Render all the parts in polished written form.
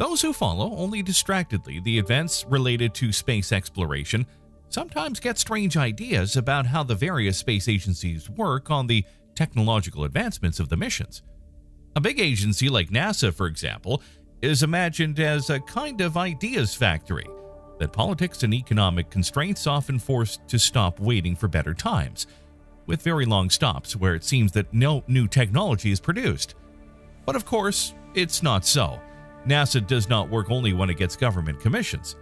Those who follow only distractedly the events related to space exploration sometimes get strange ideas about how the various space agencies work on the technological advancements of the missions. A big agency like NASA, for example, is imagined as a kind of ideas factory that politics and economic constraints often force to stop waiting for better times, with very long stops where it seems that no new technology is produced. But of course, it's not so. NASA does not work only when it gets government commissions.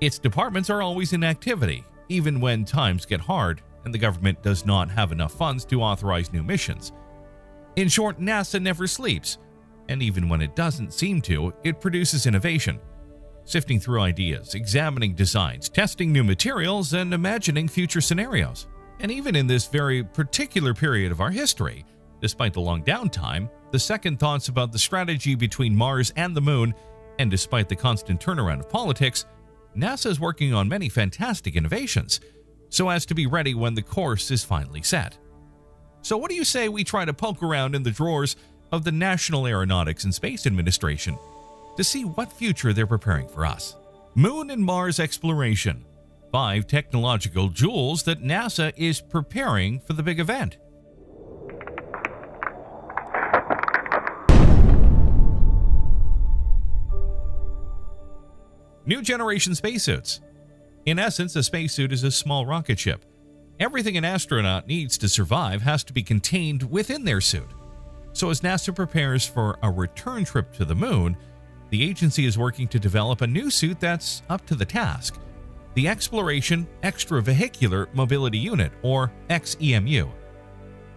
Its departments are always in activity, even when times get hard and the government does not have enough funds to authorize new missions. In short, NASA never sleeps, and even when it doesn't seem to, it produces innovation, sifting through ideas, examining designs, testing new materials, and imagining future scenarios. And even in this very particular period of our history, despite the long downtime, the second thoughts about the strategy between Mars and the Moon, and despite the constant turnaround of politics, NASA is working on many fantastic innovations, so as to be ready when the course is finally set. So what do you say we try to poke around in the drawers of the National Aeronautics and Space Administration to see what future they're preparing for us? Moon and Mars exploration. 5 technological jewels that NASA is preparing for the big event. New generation spacesuits. In essence, a spacesuit is a small rocket ship. Everything an astronaut needs to survive has to be contained within their suit. So as NASA prepares for a return trip to the Moon, the agency is working to develop a new suit that's up to the task, the Exploration Extravehicular Mobility Unit, or XEMU.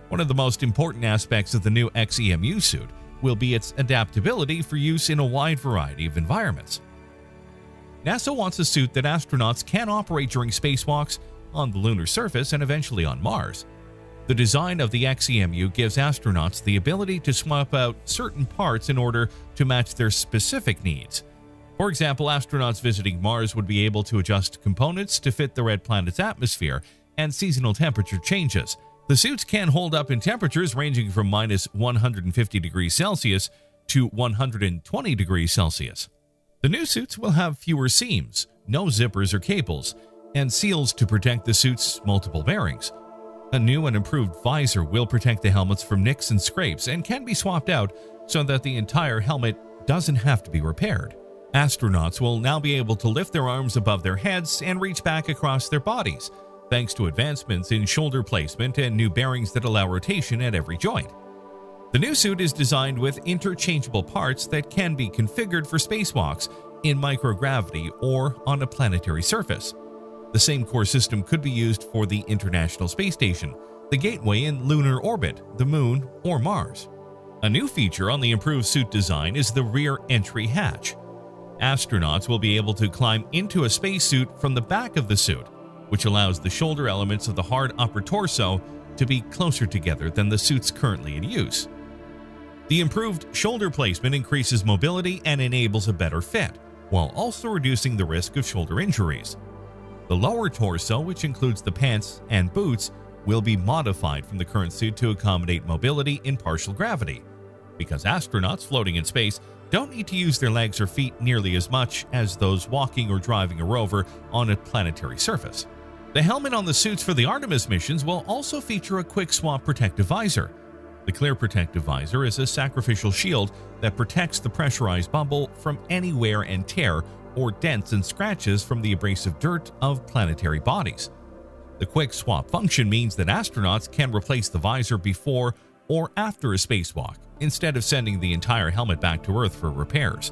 One of the most important aspects of the new XEMU suit will be its adaptability for use in a wide variety of environments. NASA wants a suit that astronauts can operate during spacewalks, on the lunar surface, and eventually on Mars. The design of the XEMU gives astronauts the ability to swap out certain parts in order to match their specific needs. For example, astronauts visiting Mars would be able to adjust components to fit the red planet's atmosphere and seasonal temperature changes. The suits can hold up in temperatures ranging from -150°C to 120°C. The new suits will have fewer seams, no zippers or cables, and seals to protect the suit's multiple bearings. A new and improved visor will protect the helmets from nicks and scrapes and can be swapped out so that the entire helmet doesn't have to be repaired. Astronauts will now be able to lift their arms above their heads and reach back across their bodies, thanks to advancements in shoulder placement and new bearings that allow rotation at every joint. The new suit is designed with interchangeable parts that can be configured for spacewalks in microgravity or on a planetary surface. The same core system could be used for the International Space Station, the Gateway in lunar orbit, the Moon, or Mars. A new feature on the improved suit design is the rear entry hatch. Astronauts will be able to climb into a spacesuit from the back of the suit, which allows the shoulder elements of the hard upper torso to be closer together than the suits currently in use. The improved shoulder placement increases mobility and enables a better fit, while also reducing the risk of shoulder injuries. The lower torso, which includes the pants and boots, will be modified from the current suit to accommodate mobility in partial gravity, because astronauts floating in space don't need to use their legs or feet nearly as much as those walking or driving a rover on a planetary surface. The helmet on the suits for the Artemis missions will also feature a quick-swap protective visor. The clear protective visor is a sacrificial shield that protects the pressurized bubble from any wear and tear or dents and scratches from the abrasive dirt of planetary bodies. The quick swap function means that astronauts can replace the visor before or after a spacewalk, instead of sending the entire helmet back to Earth for repairs.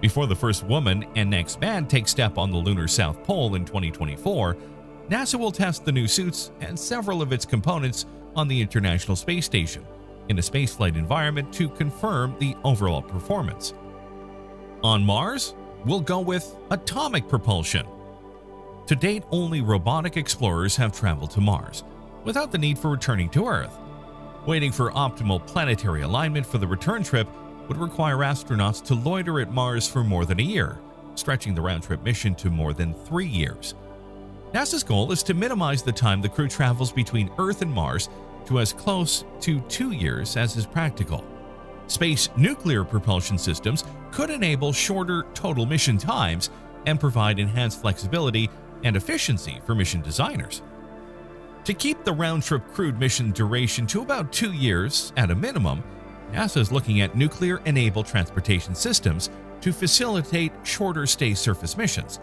Before the first woman and next man take step on the lunar South Pole in 2024, NASA will test the new suits and several of its components on the International Space Station in a spaceflight environment to confirm the overall performance. On Mars, we'll go with atomic propulsion. To date, only robotic explorers have traveled to Mars without the need for returning to Earth. Waiting for optimal planetary alignment for the return trip would require astronauts to loiter at Mars for more than a year, stretching the round-trip mission to more than 3 years. NASA's goal is to minimize the time the crew travels between Earth and Mars to as close to 2 years as is practical, Space nuclear propulsion systems could enable shorter total mission times and provide enhanced flexibility and efficiency for mission designers. To keep the round-trip crewed mission duration to about 2 years at a minimum, NASA is looking at nuclear-enabled transportation systems to facilitate shorter stay surface missions.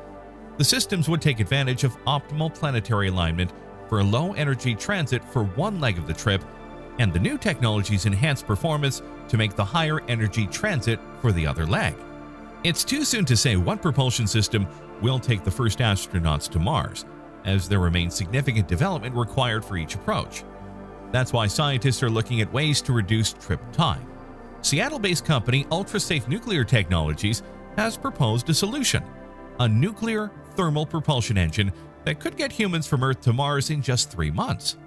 The systems would take advantage of optimal planetary alignment for a low-energy transit for one leg of the trip, and the new technologies enhance performance to make the higher energy transit for the other leg. It's too soon to say what propulsion system will take the first astronauts to Mars, as there remains significant development required for each approach. That's why scientists are looking at ways to reduce trip time. Seattle-based company UltraSafe Nuclear Technologies has proposed a solution, a nuclear thermal propulsion engine that could get humans from Earth to Mars in just 3 months.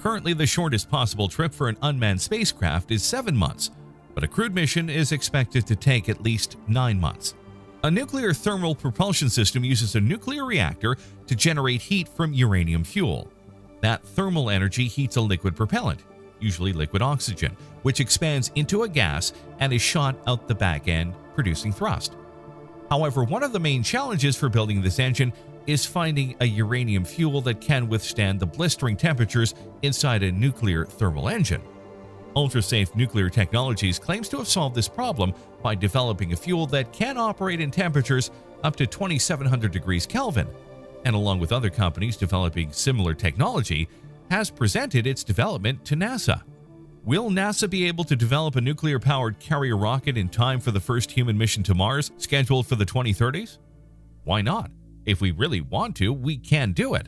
Currently, the shortest possible trip for an unmanned spacecraft is 7 months, but a crewed mission is expected to take at least 9 months. A nuclear thermal propulsion system uses a nuclear reactor to generate heat from uranium fuel. That thermal energy heats a liquid propellant, usually liquid oxygen, which expands into a gas and is shot out the back end, producing thrust. However, one of the main challenges for building this engine is finding a uranium fuel that can withstand the blistering temperatures inside a nuclear thermal engine. UltraSafe Nuclear Technologies claims to have solved this problem by developing a fuel that can operate in temperatures up to 2700 degrees Kelvin, and along with other companies developing similar technology, has presented its development to NASA. Will NASA be able to develop a nuclear-powered carrier rocket in time for the first human mission to Mars, scheduled for the 2030s? Why not? If we really want to, we can do it.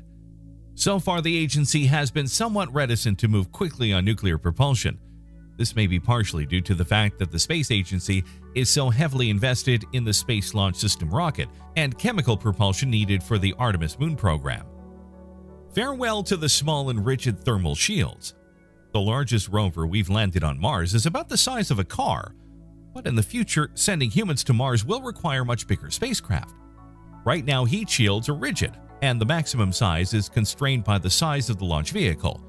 So far, the agency has been somewhat reticent to move quickly on nuclear propulsion. This may be partially due to the fact that the space agency is so heavily invested in the Space Launch System rocket and chemical propulsion needed for the Artemis moon program. Farewell to the small and rigid thermal shields. The largest rover we've landed on Mars is about the size of a car, but in the future, sending humans to Mars will require much bigger spacecraft. Right now, heat shields are rigid, and the maximum size is constrained by the size of the launch vehicle.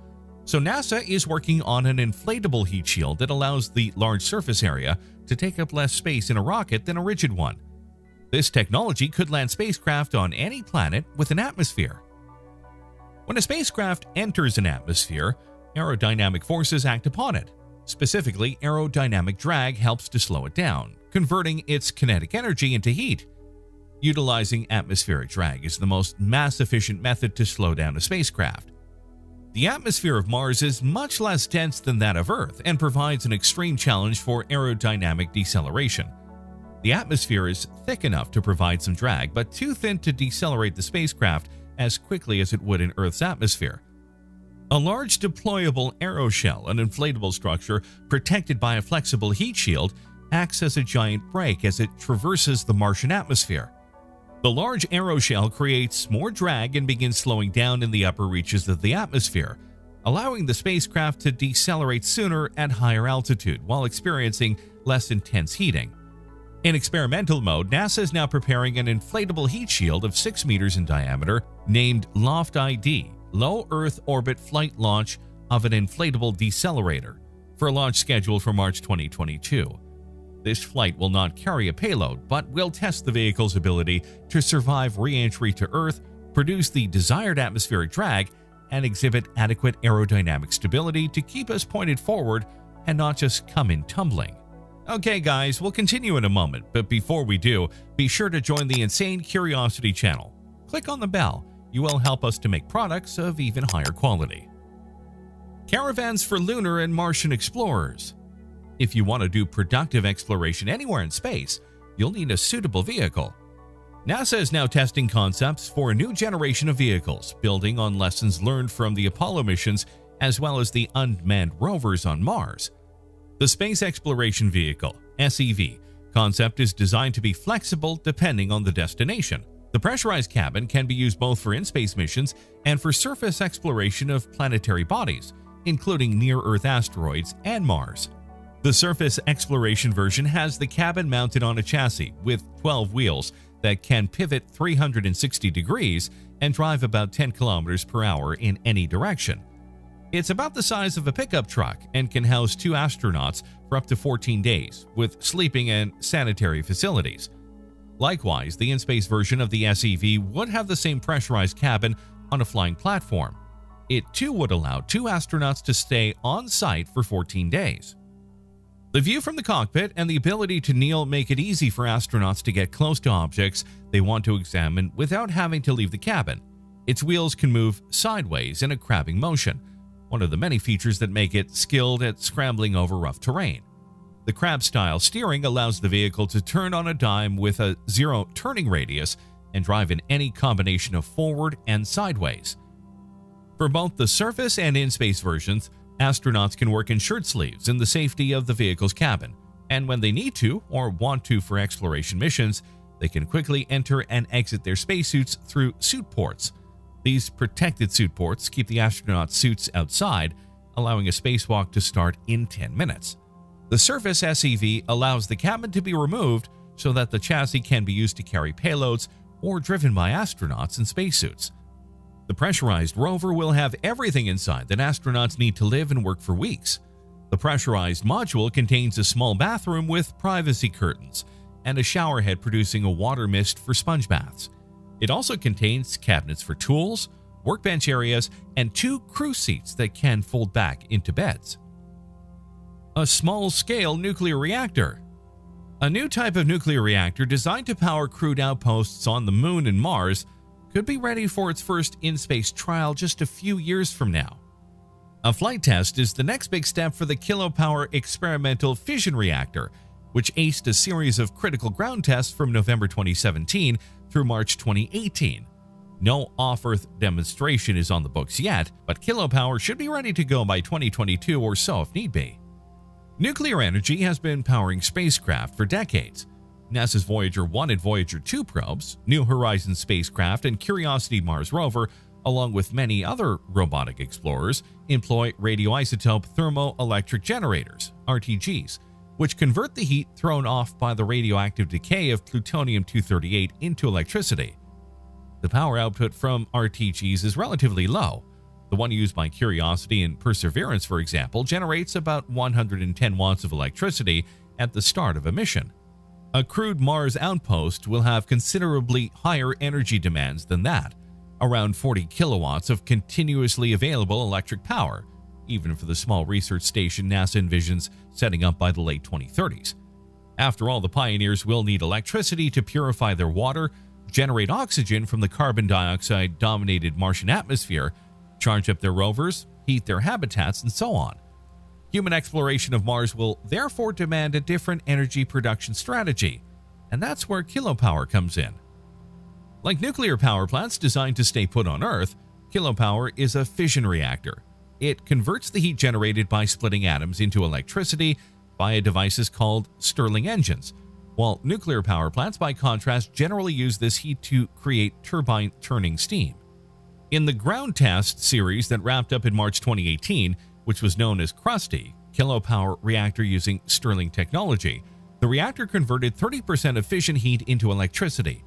So NASA is working on an inflatable heat shield that allows the large surface area to take up less space in a rocket than a rigid one. This technology could land spacecraft on any planet with an atmosphere. When a spacecraft enters an atmosphere, aerodynamic forces act upon it. Specifically, aerodynamic drag helps to slow it down, converting its kinetic energy into heat. Utilizing atmospheric drag is the most mass-efficient method to slow down a spacecraft. The atmosphere of Mars is much less dense than that of Earth and provides an extreme challenge for aerodynamic deceleration. The atmosphere is thick enough to provide some drag, but too thin to decelerate the spacecraft as quickly as it would in Earth's atmosphere. A large deployable aeroshell, an inflatable structure protected by a flexible heat shield, acts as a giant brake as it traverses the Martian atmosphere. The large aeroshell creates more drag and begins slowing down in the upper reaches of the atmosphere, allowing the spacecraft to decelerate sooner at higher altitude while experiencing less intense heating. In experimental mode, NASA is now preparing an inflatable heat shield of 6 meters in diameter named Loft ID, Low Earth Orbit Flight Launch of an Inflatable Decelerator, for a launch scheduled for March 2022. This flight will not carry a payload, but will test the vehicle's ability to survive re-entry to Earth, produce the desired atmospheric drag, and exhibit adequate aerodynamic stability to keep us pointed forward and not just come in tumbling. Okay guys, we'll continue in a moment, but before we do, be sure to join the Insane Curiosity channel. Click on the bell. You will help us to make products of even higher quality. Caravans for Lunar and Martian Explorers. If you want to do productive exploration anywhere in space, you'll need a suitable vehicle. NASA is now testing concepts for a new generation of vehicles, building on lessons learned from the Apollo missions as well as the unmanned rovers on Mars. The Space Exploration Vehicle (SEV) concept is designed to be flexible depending on the destination. The pressurized cabin can be used both for in-space missions and for surface exploration of planetary bodies, including near-Earth asteroids and Mars. The surface exploration version has the cabin mounted on a chassis with 12 wheels that can pivot 360 degrees and drive about 10 kilometers per hour in any direction. It's about the size of a pickup truck and can house 2 astronauts for up to 14 days, with sleeping and sanitary facilities. Likewise, the in-space version of the SEV would have the same pressurized cabin on a flying platform. It too would allow 2 astronauts to stay on site for 14 days. The view from the cockpit and the ability to kneel make it easy for astronauts to get close to objects they want to examine without having to leave the cabin. Its wheels can move sideways in a crabbing motion, one of the many features that make it skilled at scrambling over rough terrain. The crab-style steering allows the vehicle to turn on a dime with a 0 turning radius and drive in any combination of forward and sideways. For both the surface and in-space versions, astronauts can work in shirt sleeves in the safety of the vehicle's cabin, and when they need to or want to for exploration missions, they can quickly enter and exit their spacesuits through suit ports. These protected suit ports keep the astronaut's suits outside, allowing a spacewalk to start in 10 minutes. The surface SEV allows the cabin to be removed so that the chassis can be used to carry payloads or driven by astronauts in spacesuits. The pressurized rover will have everything inside that astronauts need to live and work for weeks. The pressurized module contains a small bathroom with privacy curtains and a showerhead producing a water mist for sponge baths. It also contains cabinets for tools, workbench areas, and 2 crew seats that can fold back into beds. A small-scale nuclear reactor. A new type of nuclear reactor designed to power crewed outposts on the Moon and Mars could be ready for its first in-space trial just a few years from now. A flight test is the next big step for the Kilopower experimental fission reactor, which aced a series of critical ground tests from November 2017 through March 2018. No off-Earth demonstration is on the books yet, but Kilopower should be ready to go by 2022 or so if need be. Nuclear energy has been powering spacecraft for decades. NASA's Voyager 1 and Voyager 2 probes, New Horizons spacecraft, and Curiosity Mars rover, along with many other robotic explorers, employ radioisotope thermoelectric generators, RTGs, which convert the heat thrown off by the radioactive decay of plutonium-238 into electricity. The power output from RTGs is relatively low. The one used by Curiosity and Perseverance, for example, generates about 110 watts of electricity at the start of a mission. A crewed Mars outpost will have considerably higher energy demands than that, around 40 kilowatts of continuously available electric power, even for the small research station NASA envisions setting up by the late 2030s. After all, the pioneers will need electricity to purify their water, generate oxygen from the carbon dioxide-dominated Martian atmosphere, charge up their rovers, heat their habitats, and so on. Human exploration of Mars will therefore demand a different energy production strategy, and that's where Kilopower comes in. Like nuclear power plants designed to stay put on Earth, Kilopower is a fission reactor. It converts the heat generated by splitting atoms into electricity via devices called Stirling engines, while nuclear power plants, by contrast, generally use this heat to create turbine-turning steam. In the ground test series that wrapped up in March 2018, which was known as Krusty, Kilopower reactor using Stirling technology, the reactor converted 30% of fission heat into electricity.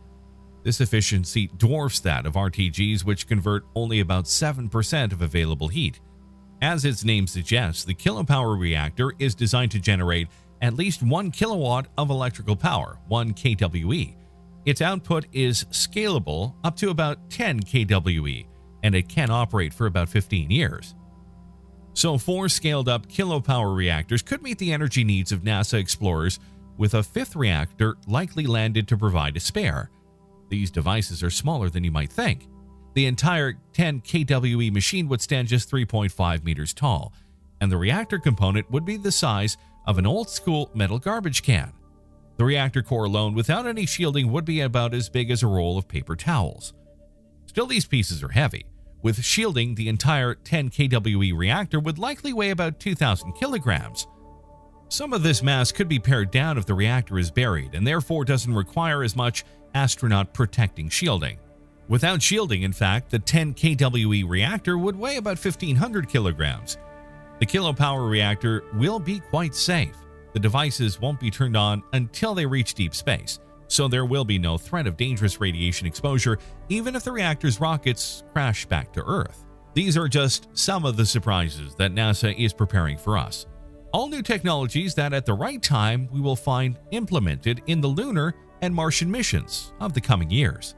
This efficiency dwarfs that of RTGs, which convert only about 7% of available heat. As its name suggests, the Kilopower reactor is designed to generate at least 1 kilowatt of electrical power, 1 kWe. Its output is scalable up to about 10 kWe. And it can operate for about 15 years. So 4 scaled-up Kilopower reactors could meet the energy needs of NASA explorers, with a 5th reactor likely landed to provide a spare. These devices are smaller than you might think. The entire 10 kWe machine would stand just 3.5 meters tall, and the reactor component would be the size of an old-school metal garbage can. The reactor core alone, without any shielding, would be about as big as a roll of paper towels. Still, these pieces are heavy. With shielding, the entire 10 kWe reactor would likely weigh about 2,000 kilograms. Some of this mass could be pared down if the reactor is buried and therefore doesn't require as much astronaut-protecting shielding. Without shielding, in fact, the 10 kWe reactor would weigh about 1,500 kilograms. The Kilopower reactor will be quite safe. The devices won't be turned on until they reach deep space, so there will be no threat of dangerous radiation exposure even if the reactor's rockets crash back to Earth. These are just some of the surprises that NASA is preparing for us. All new technologies that at the right time we will find implemented in the lunar and Martian missions of the coming years.